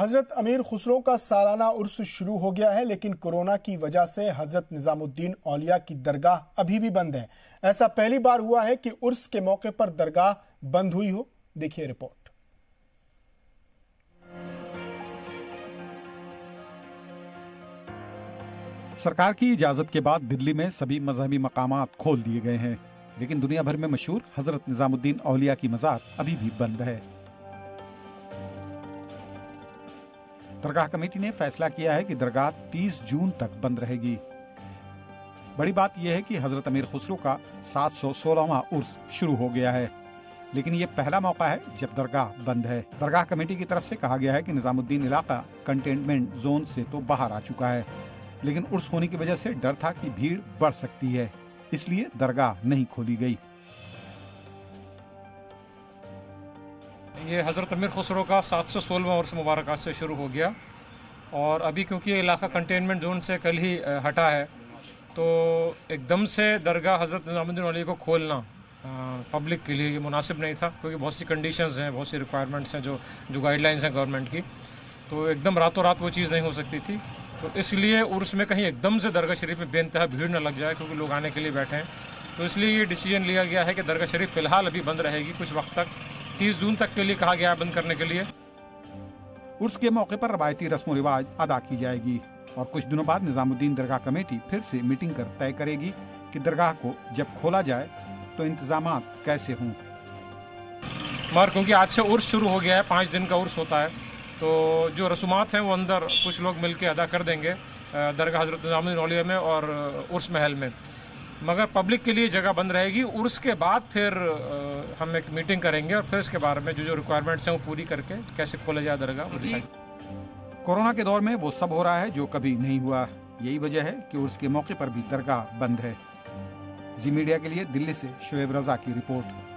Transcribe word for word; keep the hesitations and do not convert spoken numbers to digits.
हजरत अमीर खुसरो का सालाना उर्स शुरू हो गया है, लेकिन कोरोना की वजह से हजरत निजामुद्दीन औलिया की दरगाह अभी भी बंद है। ऐसा पहली बार हुआ है कि उर्स के मौके पर दरगाह बंद हुई हो। देखिए रिपोर्ट। सरकार की इजाजत के बाद दिल्ली में सभी मजहबी मकामात खोल दिए गए हैं, लेकिन दुनिया भर में मशहूर हजरत निजामुद्दीन औलिया की मजार अभी भी बंद है। दरगाह कमेटी ने फैसला किया है कि दरगाह तीस जून तक बंद रहेगी। बड़ी बात यह है कि हजरत अमीर खुसरो का सात सौ सोलहवां उर्स शुरू हो गया है, लेकिन ये पहला मौका है जब दरगाह बंद है। दरगाह कमेटी की तरफ से कहा गया है कि निजामुद्दीन इलाका कंटेनमेंट जोन से तो बाहर आ चुका है, लेकिन उर्स होने की वजह से डर था कि भीड़ बढ़ सकती है, इसलिए दरगाह नहीं खोली गई। ये हज़रत अमीर खुसरो का सात सौ सोलहवां वर्ष मुबारक आज से शुरू हो गया और अभी क्योंकि ये इलाका कंटेनमेंट जोन से कल ही हटा है, तो एकदम से दरगाह हज़रत निजामुद्दीन औलिया को खोलना पब्लिक के लिए ये मुनासिब नहीं था, क्योंकि बहुत सी कंडीशंस हैं, बहुत सी रिक्वायरमेंट्स हैं, जो जो गाइडलाइंस हैं गवर्नमेंट की, तो एकदम रातों रात वो चीज़ नहीं हो सकती थी। तो इसलिए उर्स में कहीं एकदम से दरगाह शरीफ में बेनतहा भीड़ न लग जाए, क्योंकि लोग आने के लिए बैठे हैं, तो इसलिए ये डिसीजन लिया गया है कि दरगाह शरीफ फ़िलहाल अभी बंद रहेगी कुछ वक्त तक। तीस जून तक के लिए कहा गया है बंद करने के लिए। उर्स के मौके पर रवायती रस्म रिवाज अदा की जाएगी और कुछ दिनों बाद निजामुद्दीन दरगाह कमेटी फिर से मीटिंग कर तय करेगी कि दरगाह को जब खोला जाए तो इंतजाम कैसे हों। मगर क्योंकि आज से उर्स शुरू हो गया है, पाँच दिन का उर्स होता है, तो जो रसूमात हैं वो अंदर कुछ लोग मिल के अदा कर देंगे दरगाह हजरत निजामुद्दीन औलिया में और उर्स महल में, मगर पब्लिक के लिए जगह बंद रहेगी। उर्स के बाद फिर हम एक मीटिंग करेंगे और फिर इसके बारे में जो जो रिक्वायरमेंट्स हैं वो पूरी करके कैसे खोला जाए दरगाह वो डिसाइड। कोरोना के दौर में वो सब हो रहा है जो कभी नहीं हुआ, यही वजह है कि उर्स के मौके पर भी दरगाह बंद है। जी मीडिया के लिए दिल्ली से शोएब रज़ा की रिपोर्ट।